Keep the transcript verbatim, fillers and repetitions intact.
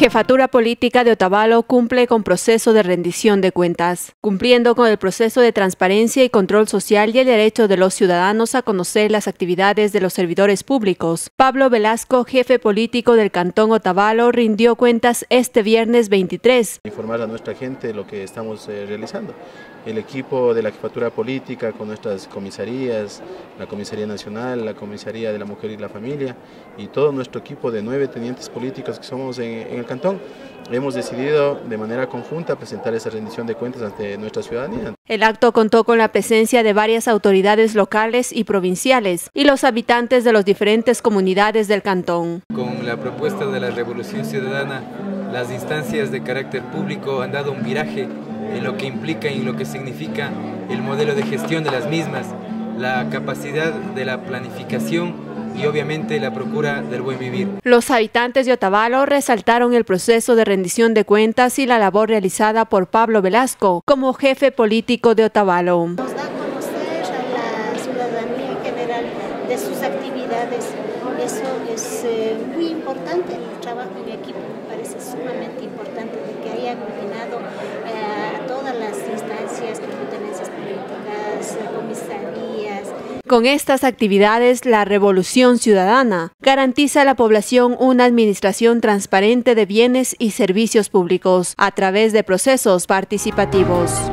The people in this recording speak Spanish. Jefatura Política de Otavalo cumple con proceso de rendición de cuentas, cumpliendo con el proceso de transparencia y control social y el derecho de los ciudadanos a conocer las actividades de los servidores públicos. Pablo Velasco, jefe político del Cantón Otavalo, rindió cuentas este viernes veintitrés. Informar a nuestra gente lo que estamos eh, realizando. El equipo de la Jefatura Política con nuestras comisarías, la Comisaría Nacional, la Comisaría de la Mujer y la Familia y todo nuestro equipo de nueve tenientes políticos que somos en, en el Cantón, hemos decidido de manera conjunta presentar esa rendición de cuentas ante nuestra ciudadanía. El acto contó con la presencia de varias autoridades locales y provinciales y los habitantes de las diferentes comunidades del Cantón. Con la propuesta de la Revolución Ciudadana, las instancias de carácter público han dado un viraje en lo que implica y en lo que significa el modelo de gestión de las mismas, la capacidad de la planificación y obviamente la procura del buen vivir. Los habitantes de Otavalo resaltaron el proceso de rendición de cuentas y la labor realizada por Pablo Velasco como jefe político de Otavalo. Nos da a conocer a la ciudadanía en general de sus actividades. Eso es eh, muy importante. El trabajo en equipo me parece sumamente importante, de que haya combinado eh, a todas las instancias, competencias políticas, comisarías. Con estas actividades, la Revolución Ciudadana garantiza a la población una administración transparente de bienes y servicios públicos a través de procesos participativos.